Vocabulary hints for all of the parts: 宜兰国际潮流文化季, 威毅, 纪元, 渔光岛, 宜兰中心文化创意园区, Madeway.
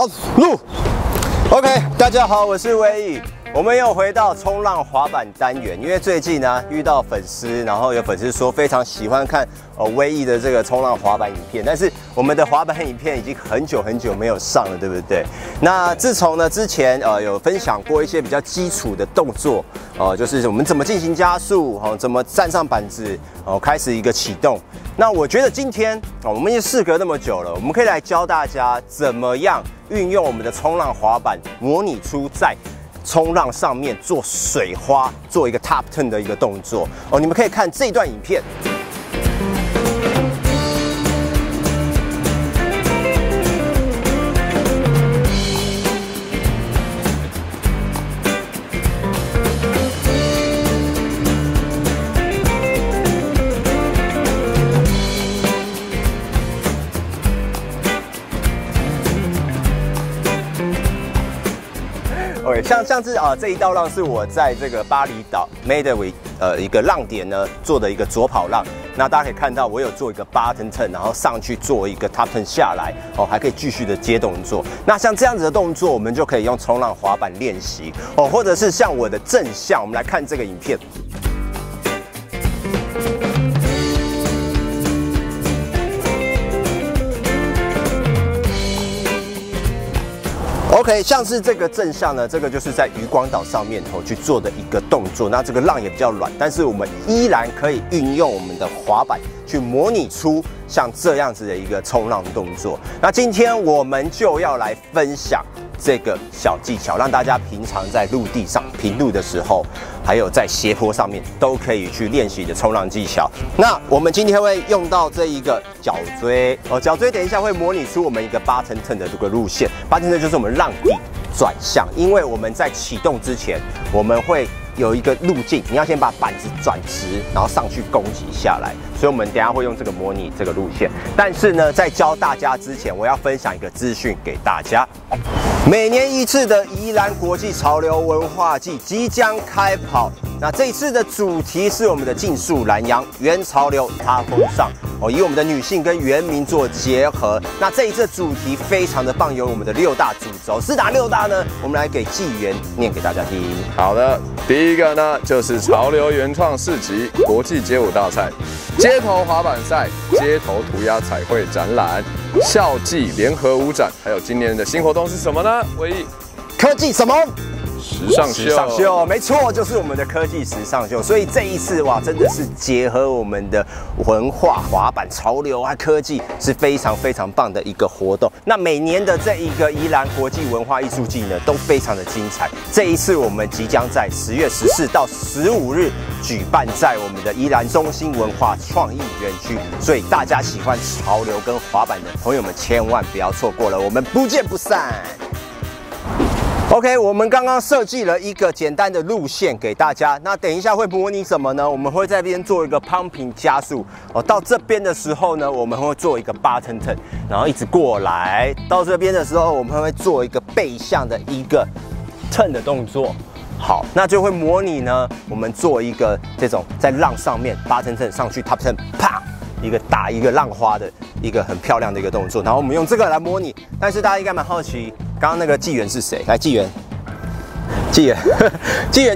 好，录。OK， 大家好，我是威毅。 我们又回到冲浪滑板单元，因为最近呢遇到粉丝，然后有粉丝说非常喜欢看威毅的这个冲浪滑板影片，但是我们的滑板影片已经很久没有上了，对不对？那自从呢之前有分享过一些比较基础的动作，就是我们怎么进行加速，怎么站上板子，开始一个启动。那我觉得今天我们也事隔那么久了，我们可以来教大家怎么样运用我们的冲浪滑板，模拟出在 冲浪上面做水花，做一个 top turn 的一个动作哦，你们可以看这段影片。像是这一道浪是我在这个巴厘岛 Madeway 一个浪点呢做的一个左跑浪，那大家可以看到我有做一个 bottom turn， 然后上去做一个 top turn 下来，哦，还可以继续的接动作。那像这样子的动作，我们就可以用冲浪滑板练习哦，或者是像我的正向，我们来看这个影片。 OK， 像是这个正向呢，这个就是在渔光岛上面去做的一个动作。那这个浪也比较软，但是我们依然可以运用我们的滑板去模拟出像这样子的一个冲浪动作。那今天我们就要来分享这个小技巧，让大家平常在陆地上平路的时候，还有在斜坡上面都可以去练习的冲浪技巧。那我们今天会用到这一个脚锥哦，脚锥等一下会模拟出我们一个bottom turn的这个路线，bottom turn就是我们浪 底转向，因为我们在启动之前，我们会有一个路径，你要先把板子转直，然后上去攻击下来。所以我们等一下会用这个模拟这个路线。但是呢，在教大家之前，我要分享一个资讯给大家。每年一次的宜兰国际潮流文化季即将开跑，那这一次的主题是我们的竞速南洋原潮流他风尚。 哦，以我们的女性跟原民做结合，那这一次主题非常的棒，有我们的6大主轴是哪6大呢？我们来给纪元念给大家听。好的，第一个呢就是潮流原创市集、国际街舞大赛、街头滑板赛、街头涂鸦彩绘展览、校际联合舞展，还有今年的新活动是什么呢？威毅，科技什么？ 时尚秀，没错，就是我们的科技时尚秀。所以这一次哇，真的是结合我们的文化、滑板、潮流啊，科技是非常棒的一个活动。那每年的这一个宜兰国际文化艺术季呢，都非常的精彩。这一次我们即将在10月14到15日举办在我们的宜兰中心文化创意园区，所以大家喜欢潮流跟滑板的朋友们，千万不要错过了，我们不见不散。 OK， 我们刚刚设计了一个简单的路线给大家。那等一下会模拟什么呢？我们会在这边做一个 pumping 加速哦。到这边的时候呢，我们会做一个 bottom turn， 然后一直过来。到这边的时候，我们会做一个背向的一个 turn 的动作。好，那就会模拟呢，我们做一个这种在浪上面 bottom turn 上去 top turn， 啪，一个打一个浪花的一个很漂亮的一个动作。然后我们用这个来模拟，但是大家应该蛮好奇。 刚刚那个纪元是谁？来，纪元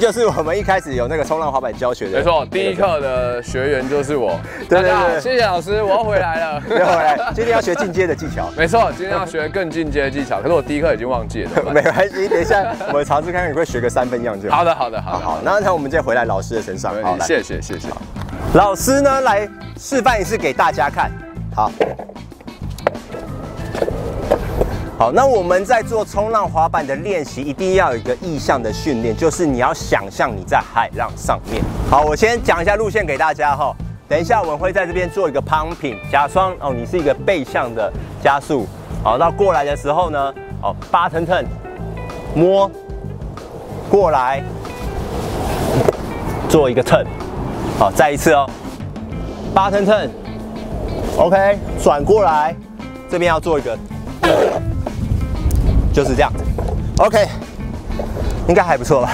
就是我们一开始有那个冲浪滑板教学的，没错，第一课的学员就是我。对对对，谢谢老师，我要回来了，要回来。今天要学进阶的技巧，没错，今天要学更进阶的技巧。可是我第一课已经忘记了，没关系，等一下我尝试看看你会学个3分样就好。好的，好的，好。好，那我们再回来老师的身上。好，谢谢。老师呢，来示范一次给大家看。好。 好，那我们在做冲浪滑板的练习，一定要有一个意向的训练，就是你要想象你在海浪上面。好，我先讲一下路线给大家哈。等一下我们会在这边做一个 pumping 假装哦，你是一个背向的加速。好，到过来的时候呢，哦，bottom turn，摸过来，做一个 turn。好，再一次哦，bottom turn，OK， 转过来，这边要做一个。 就是这样 ，OK， 应该还不错吧？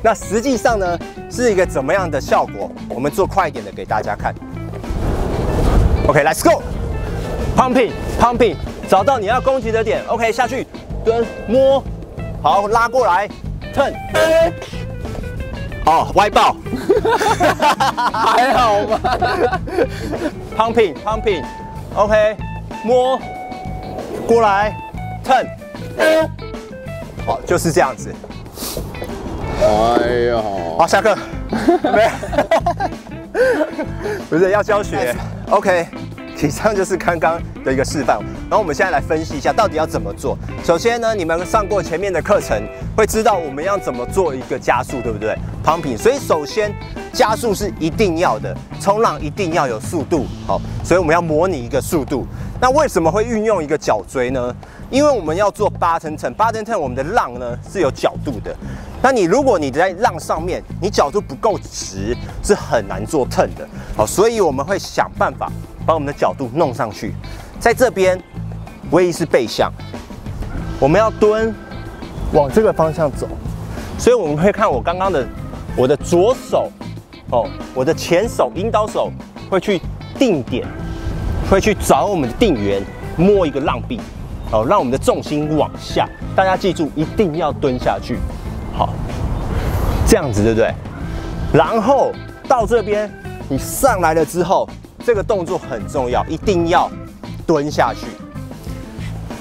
那实际上呢，是一个怎么样的效果？我们做快一点的给大家看。OK，Let's go，pumping，找到你要攻击的点。OK， 下去蹲摸，好拉过来 ，turn， 哦歪爆，还好吧 ？Pumping pumping，OK， 摸过来 ，turn， 哦就是这样子。哎呦，好下课，不是要教学 ，OK。 以上就是刚刚的一个示范，然后我们现在来分析一下到底要怎么做。首先呢，你们上过前面的课程，会知道我们要怎么做一个加速，对不对？Pumping，所以首先加速是一定要的，冲浪一定要有速度，好，所以我们要模拟一个速度。那为什么会运用一个脚锥呢？因为我们要做bottom turn，bottom turn我们的浪呢是有角度的。那你如果你在浪上面，你角度不够直，是很难做 turn 的，好，所以我们会想办法。 把我们的角度弄上去，在这边，唯一是背向，我们要蹲，往这个方向走，所以我们会看我刚刚的，我的左手，哦，我的前手引导手会去定点，会去找我们的定源，摸一个浪壁，哦，让我们的重心往下。大家记住，一定要蹲下去，好，这样子对不对？然后到这边，你上来了之后。 这个动作很重要，一定要蹲下去，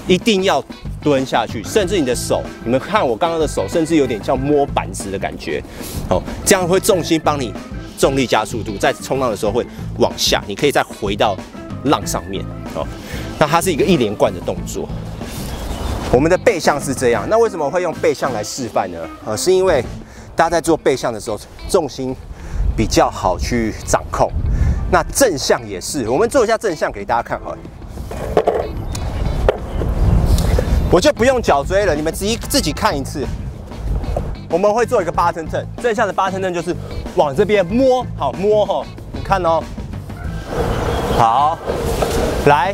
一定要蹲下去，甚至你的手，你们看我刚刚的手，甚至有点像摸板子的感觉，哦，这样会重心帮你重力加速度，在冲浪的时候会往下，你可以再回到浪上面，哦，那它是一个一连贯的动作。我们的背向是这样，那为什么会用背向来示范呢？是因为大家在做背向的时候，重心比较好去掌控。 那正向也是，我们做一下正向给大家看好了。我就不用脚锥了，你们自己看一次。我们会做一个bottom turn，正向的bottom turn就是往这边摸，好摸哦，你看哦，好，来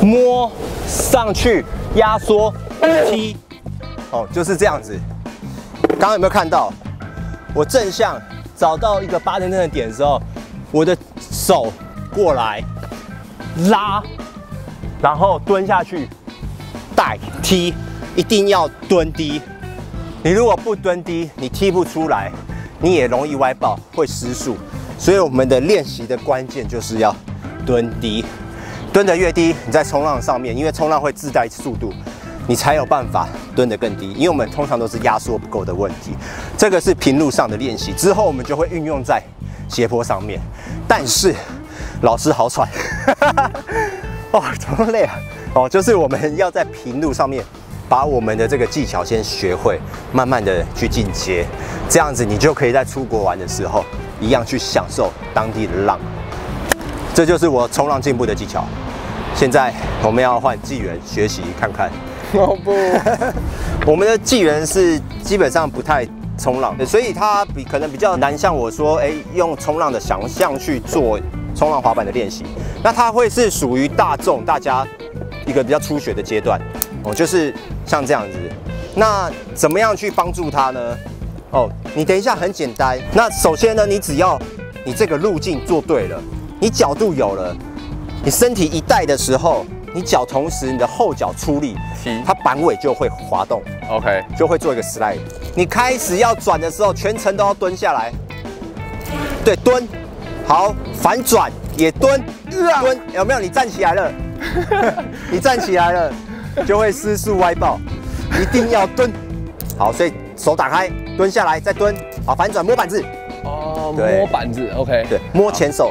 摸上去，压缩踢，哦，就是这样子。刚刚有没有看到？我正向找到一个bottom turn的点的时候，我的。 手过来拉，然后蹲下去带踢，一定要蹲低。你如果不蹲低，你踢不出来，你也容易歪爆，会失速。所以我们的练习的关键就是要蹲低，蹲得越低，你在冲浪上面，因为冲浪会自带速度，你才有办法蹲得更低。因为我们通常都是压缩不够的问题，这个是平路上的练习，之后我们就会运用在。 斜坡上面，但是老师好喘，哦，怎么累啊？哦，就是我们要在平路上面把我们的这个技巧先学会，慢慢的去进阶，这样子你就可以在出国玩的时候一样去享受当地的浪。这就是我冲浪进步的技巧。现在我们要换纪元学习看看。哦不，我们的纪元是基本上不太。 冲浪，所以它可能比较难，像我说，哎，用冲浪的想象去做冲浪滑板的练习，那它会是属于大众大家一个比较初学的阶段，哦，就是像这样子。那怎么样去帮助它呢？哦，你等一下很简单。那首先呢，你只要你这个路径做对了，你角度有了，你身体一带的时候。 你脚同时，你的后脚出力，它板尾就会滑动 ，OK， 就会做一个 slide。你开始要转的时候，全程都要蹲下来，对，蹲，好，反转也蹲，蹲，有没有？你站起来了，你站起来了，就会失速歪爆，一定要蹲，好，所以手打开，蹲下来，再蹲，好，反转摸板子。 哦，摸板子 ，OK， 对，摸前手，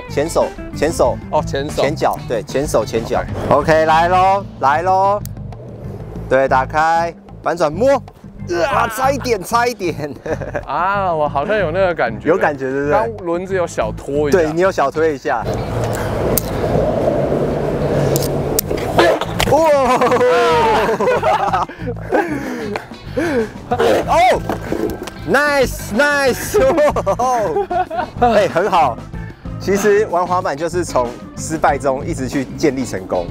哦，前手，前脚，对，前手前脚 ，OK， 来喽，来喽，对，打开，反转摸，啊，差一点，差一点，啊，我好像有那个感觉，有感觉对不对？刚轮子有小拖一下，对你有小推一下，哇，哦。 Nice， 哦，哎，很好。其实玩滑板就是从失败中一直去建立成功。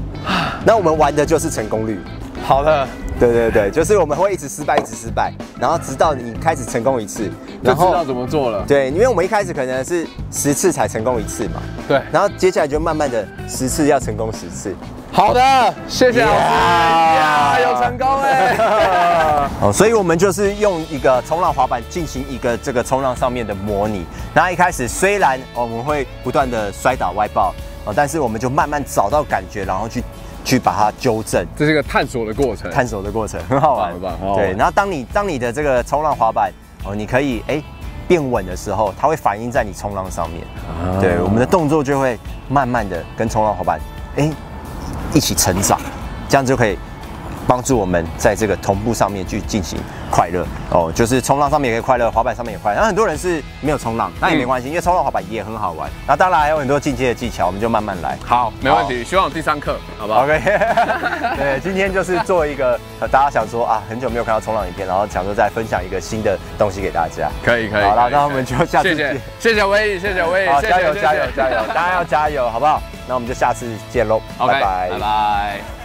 那我们玩的就是成功率。好的，对对对，就是我们会一直失败，一直失败，然后直到你开始成功一次，然后就知道怎么做了。对，因为我们一开始可能是10次才成功一次嘛。对。然后接下来就慢慢的10次要成功10次。好的，谢谢老师，呀，有成功哎！哦，所以我们就是用一个冲浪滑板进行一个这个冲浪上面的模拟。那一开始虽然我们会不断的摔倒歪爆，但是我们就慢慢找到感觉，然后去把它纠正，这是一个探索的过程，很好玩，对。然后当你的这个冲浪滑板哦，你可以变稳的时候，它会反映在你冲浪上面，对，我们的动作就会慢慢的跟冲浪滑板一起成长，这样就可以帮助我们在这个同步上面去进行快乐哦，就是冲浪上面也可以快乐，滑板上面也快乐。那很多人是没有冲浪，那也没关系，因为冲浪滑板也很好玩。那当然还有很多进阶的技巧，我们就慢慢来。好，没问题，希望有第3课，好不好 ？OK 对，今天就是做一个大家想说啊，很久没有看到冲浪影片，然后想说再分享一个新的东西给大家。可以。好了，那我们就下次见。谢谢威，好，加油，大家要加油，好不好？那我们就下次见喽，拜拜。